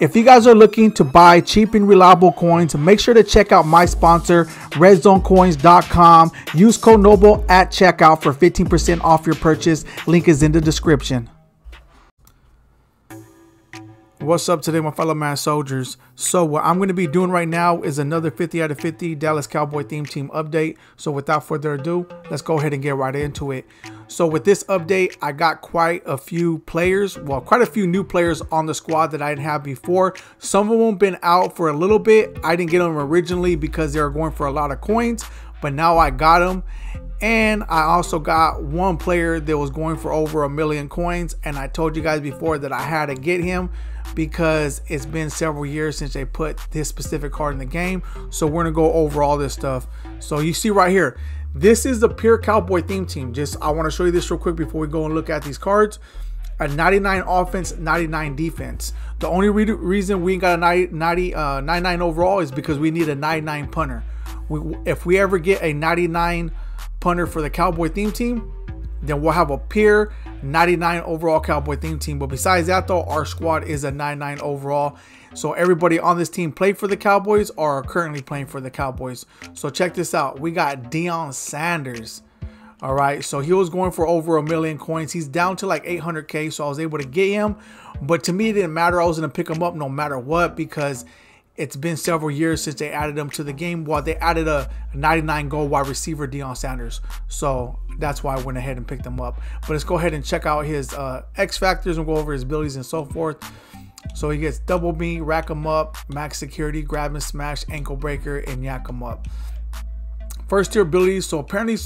If you guys are looking to buy cheap and reliable coins, make sure to check out my sponsor, RedZoneCoins.com. Use code NOBLE at checkout for 15% off your purchase. Link is in the description. What's up today, my fellow man soldiers? So what I'm going to be doing right now is another 50 out of 50 Dallas Cowboy theme team update. So without further ado, let's go ahead and get right into it. So with this update, I got quite a few players, well, quite a few new players on the squad that I didn't have before. Some of them been out for a little bit. I didn't get them originally because they were going for a lot of coins, but now I got them. And I also got one player that was going for over 1 million coins. And I told you guys before that I had to get him because it's been several years since they put this specific card in the game. So we're gonna go over all this stuff. So you see right here, this is the pure Cowboy theme team. I want to show you this real quick before we go and look at these cards. A 99 offense, 99 defense. The only reason we got a 99 overall is because we need a 99 punter. If we ever get a 99 punter for the Cowboy theme team, then we'll have a pure 99 overall Cowboy theme team. But besides that though, our squad is a 99 overall. So everybody on this team played for the Cowboys or are currently playing for the Cowboys. So check this out. We got Deion Sanders. All right, so he was going for over 1 million coins. He's down to like 800K, so I was able to get him. But to me, it didn't matter. I was going to pick him up no matter what because it's been several years since they added him to the game. Well, they added a 99 goal wide receiver, Deion Sanders. So that's why I went ahead and picked him up. But let's go ahead and check out his X factors and go over his abilities and so forth. So he gets double beam, rack him up, max security, grab and smash, ankle breaker, and yak him up. First tier abilities. So apparently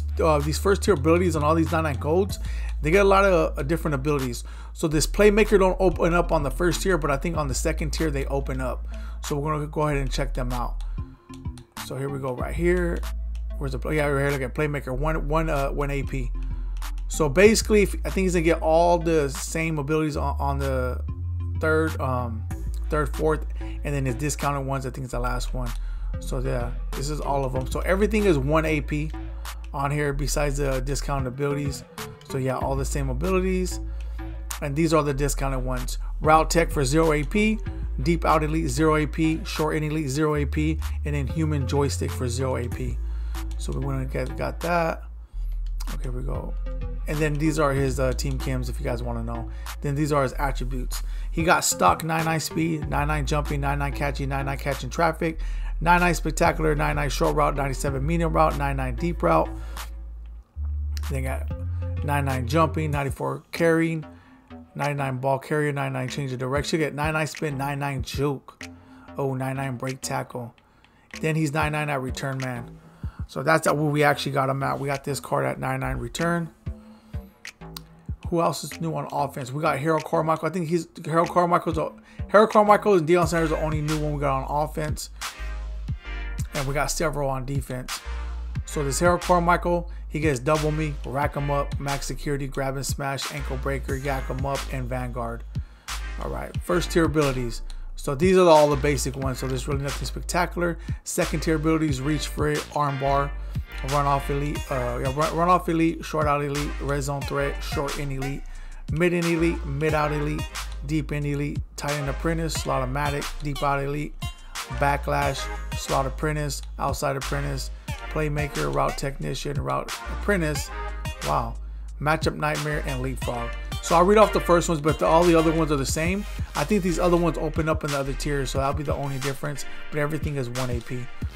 these first tier abilities on all these 99 golds, they get a lot of different abilities. So this playmaker don't open up on the first tier, but I think on the second tier they open up. So we're gonna go ahead and check them out. So here we go right here. Where's the play? Yeah, right here, look at playmaker, one AP. So basically, I think he's gonna get all the same abilities on the third, fourth, and then his discounted ones, I think it's the last one. So yeah, this is all of them. So everything is one AP on here besides the discounted abilities. So yeah, all the same abilities. And these are the discounted ones. Route Tech for 0 AP, Deep Out Elite 0 AP, Short In Elite 0 AP, and then Human Joystick for 0 AP. So we went and got that. Okay, we go. And then these are his team cams if you guys want to know. Then these are his attributes. He got stock 99 speed, 99 jumping, 99 catching, 99 catching traffic, 99 spectacular, 99 short route, 97 medium route, 99 deep route. They got 99 jumping, 94 carrying, 99 ball carrier, 99 change of direction. You get 99 spin, 99 juke, 99 break tackle. Then he's 99 at return man. So that's what we actually got him at. We got this card at 99 return. Who else is new on offense? We got Harold Carmichael. I think he's Harold Carmichael and Deion Sanders are the only new one we got on offense. And we got several on defense. So this Harold Carmichael, he gets double me, rack him up, max security, grab and smash, ankle breaker, yak him up, and vanguard. All right, first tier abilities. So these are all the basic ones. So there's really nothing spectacular. Second tier abilities, reach free, armbar, runoff elite, short out elite, red zone threat, short in elite, mid in elite, mid out elite, deep in elite, tight end apprentice, slot-o-matic, deep out elite, backlash, slot apprentice, outside apprentice, playmaker, route technician, route apprentice. Wow. Matchup nightmare and leapfrog. So I'll read off the first ones, but all the other ones are the same. I think these other ones open up in the other tiers, so that'll be the only difference, but everything is 1 AP.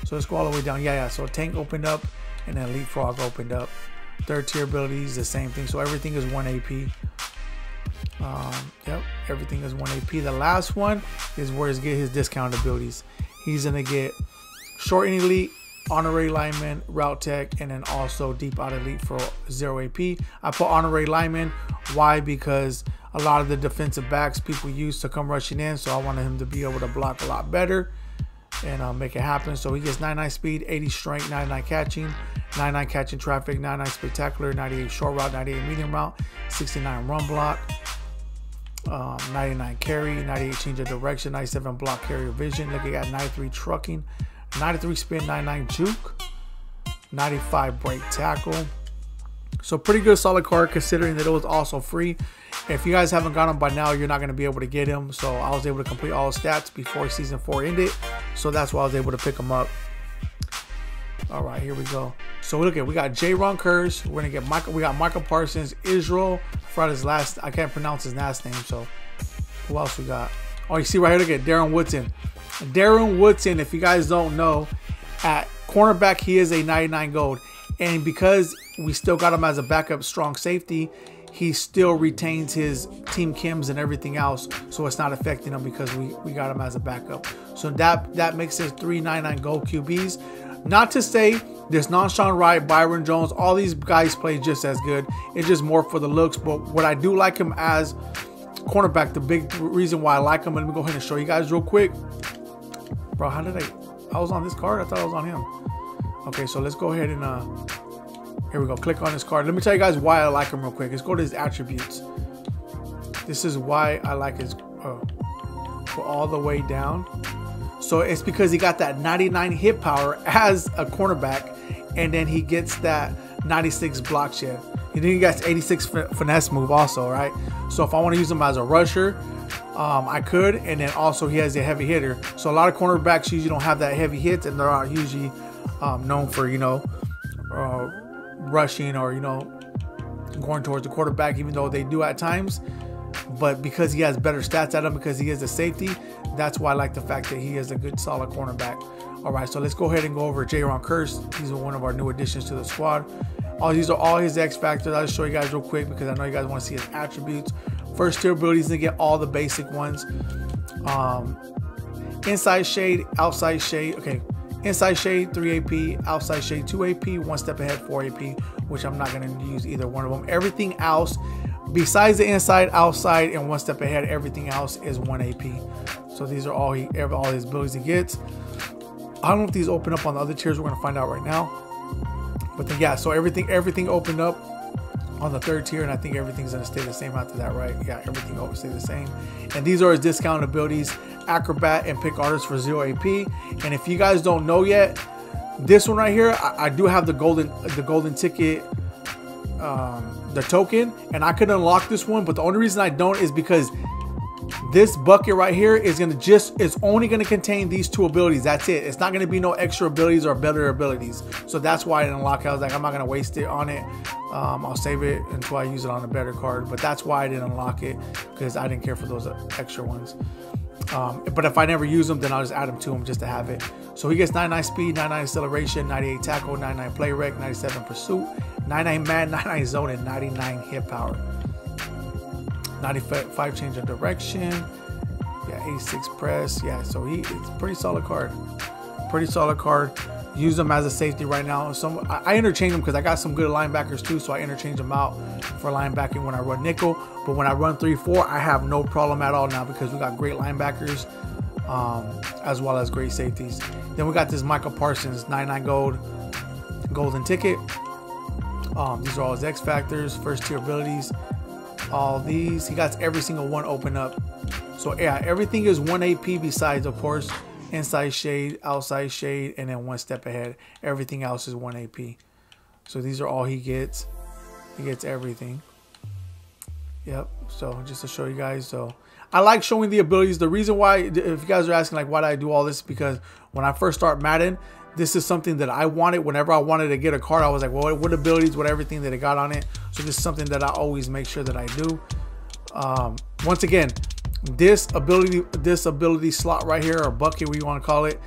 So let's go all the way down. Yeah, so tank opened up and then leapfrog opened up. Third tier abilities, the same thing. So everything is 1 AP. Yep, everything is 1 AP. The last one is where he's get his discount abilities. He's gonna get short and elite, honorary lineman, route tech, and then also deep out elite for 0 AP. I put honorary lineman. Why? Because a lot of the defensive backs people use to come rushing in, so I wanted him to be able to block a lot better and make it happen. So he gets 99 speed, 80 strength, 99 catching, 99 catching traffic, 99 spectacular, 98 short route, 98 medium route, 69 run block, 99 carry, 98 change of direction, 97 block carrier vision. Look, he got 93 trucking, 93 spin, 99 juke, 95 break tackle, So pretty good solid card considering that it was also free. If you guys haven't got him by now, you're not going to be able to get him. So I was able to complete all stats before season 4 ended. So that's why I was able to pick him up. All right, here we go. So look at, we got Jaron Kers. We're going to get Micah. We got Micah Parsons, Israel. I forgot his last, I can't pronounce his last name. So who else we got? Oh, you see right here, look at Darren Woodson. Darren Woodson, if you guys don't know, at cornerback, he is a 99 gold. And because we still got him as a backup strong safety, he still retains his team chems and everything else. So it's not affecting him because we got him as a backup. So that makes us 399 gold QBs. Not to say there's Nahshon Wright, Byron Jones, all these guys play just as good. It's just more for the looks. But what I do like him as cornerback, the big reason why I like him, let me go ahead and show you guys real quick. Bro, how did I was on this card? I thought I was on him. Okay, so let's go ahead and here we go, click on this card. Let me tell you guys why I like him real quick. Let's go to his attributes. This is why I like his, go all the way down. So it's because he got that 99 hit power as a cornerback, and then he gets that 96 block shed. And then he got 86 finesse move also, right? So if I want to use him as a rusher, I could, and then also he has a heavy hitter. So a lot of cornerbacks usually don't have that heavy hits, and they're not usually known for, you know, rushing or, you know, going towards the quarterback, even though they do at times. But because he has better stats at him, because he is a safety, that's why I like the fact that he is a good solid cornerback. All right, so let's go ahead and go over Jaron Kers. He's one of our new additions to the squad. All these are all his X factors. I'll just show you guys real quick because I know you guys want to see his attributes. First tier abilities, to get all the basic ones. Inside shade, outside shade. Okay, inside shade 3 AP, outside shade 2 AP, one step ahead 4 AP, which I'm not going to use either one of them. Everything else besides the inside, outside, and one step ahead, everything else is 1 AP. So these are all his abilities he gets. I don't know if these open up on the other tiers. We're going to find out right now. But then, yeah, so everything opened up on the 3rd tier, and I think everything's gonna stay the same after that, right? Yeah, everything always stay the same. And these are his discount abilities, Acrobat and Pick Artist for 0 AP. And if you guys don't know yet, this one right here, I do have the golden ticket, the token, and I could unlock this one, but the only reason I don't is because this bucket right here is gonna it's only gonna contain these 2 abilities. That's it. It's not gonna be no extra abilities or better abilities. So that's why I didn't unlock it. I was like, I'm not gonna waste it on it. I'll save it until I use it on a better card. But that's why I didn't unlock it, because I didn't care for those extra ones. But if I never use them, then I'll just add them to them just to have it. So he gets 99 speed, 99 acceleration, 98 tackle, 99 play rec, 97 pursuit, 99 man, 99 zone, and 99 hit power. 95 change of direction, yeah, 86 press, yeah. So it's pretty solid card, pretty solid card. Use them as a safety right now. Some I interchange them because I got some good linebackers too, so I interchange them out for linebacking when I run nickel. But when I run 3-4, I have no problem at all now because we got great linebackers, as well as great safeties. Then we got this Micah Parsons, 99 gold, golden ticket. These are all his X factors, first tier abilities. All these, he got every single one open up. So yeah, everything is 1 AP besides, of course, inside shade, outside shade, and then one step ahead. Everything else is 1 AP. So these are all he gets. He gets everything. Yep. So just to show you guys, so I like showing the abilities. The reason why, if you guys are asking like why do I do all this, because when I first start Madden, this is something that I wanted. Whenever I wanted to get a card, I was like, well, what abilities, what everything that it got on it. So this is something that I always make sure that I do. Once again, this ability slot right here, or bucket, what you want to call it,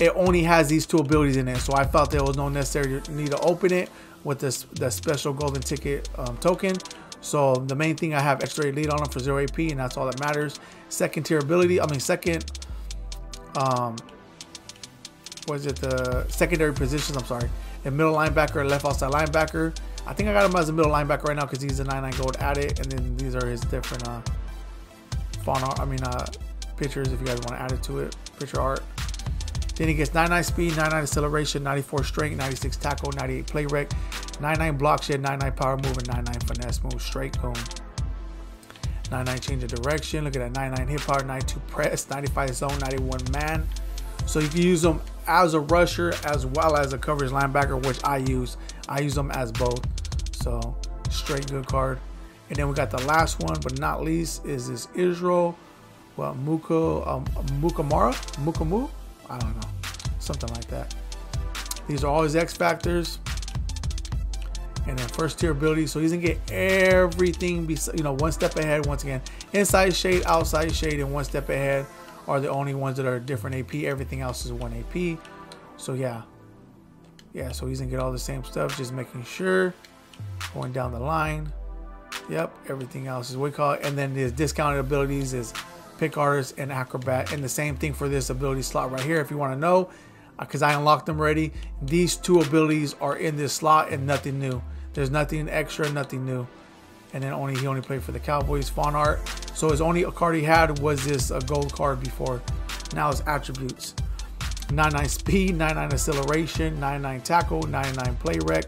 it only has these 2 abilities in it. So I felt there was no necessary need to open it with the special golden ticket token. So the main thing, I have extra lead on him for 0 AP, and that's all that matters. Second tier ability, the secondary positions, I'm sorry, and middle linebacker and left outside linebacker. I think I got him as a middle linebacker right now because he's a 99 gold at it. And then these are his different pictures if you guys want to add it to it, picture art. Then he gets 99 speed, 99 acceleration, 94 strength, 96 tackle, 98 play rec, 99 block shed, 99 power move, and 99 finesse move, straight cone. 99 change of direction, look at that, 99 hit power, 92 press, 95 zone, 91 man. So you can use them as a rusher as well as a coverage linebacker, which I use. I use them as both. So straight good card. And then we got the last one, but not least, is this Israel Mukamara? I don't know. Something like that. These are all his X factors. And then first tier ability. So he's going to get everything, you know, one step ahead. Once again, inside shade, outside shade, and one step ahead are the only ones that are different AP. Everything else is one AP. So yeah. Yeah, so he's going to get all the same stuff. Just making sure. Going down the line. Yep, everything else is what we call it. And then his discounted abilities is pick artist and acrobat, and the same thing for this ability slot right here. If you want to know, because I unlocked them already, these two abilities are in this slot and nothing new. There's nothing extra, nothing new. And then only he only played for the Cowboys Fawn Art. So his only card he had was this gold card before. Now his attributes: 99 speed, 99 acceleration, 99 tackle, 99 play rec,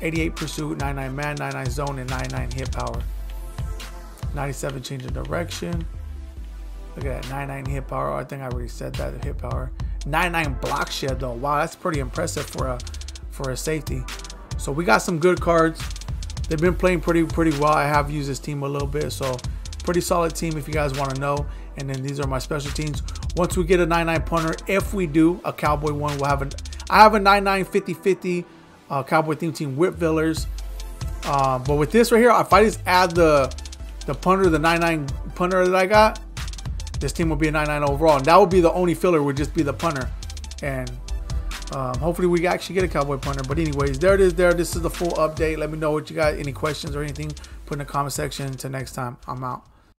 88 pursuit, 99 man, 99 zone, and 99 hit power. 97 change of direction. Look at that, 99 hit power. I think I already said that, the hit power. 99 block shed though. Wow, that's pretty impressive for a safety. So we got some good cards. They've been playing pretty well. I have used this team a little bit, so pretty solid team if you guys want to know. And then these are my special teams. Once we get a 99 punter, if we do a Cowboy one, we'll have an. I have a 99 50-50 Cowboy theme team with Villers. But with this right here, if I just add the punter, the 99 punter that I got, this team will be a 99 overall, and that would be the only filler, would just be the punter. And hopefully we actually get a Cowboy punter. But anyways, there it is. This is the full update. Let me know what you got, any questions or anything, put in the comment section. Until next time, I'm out.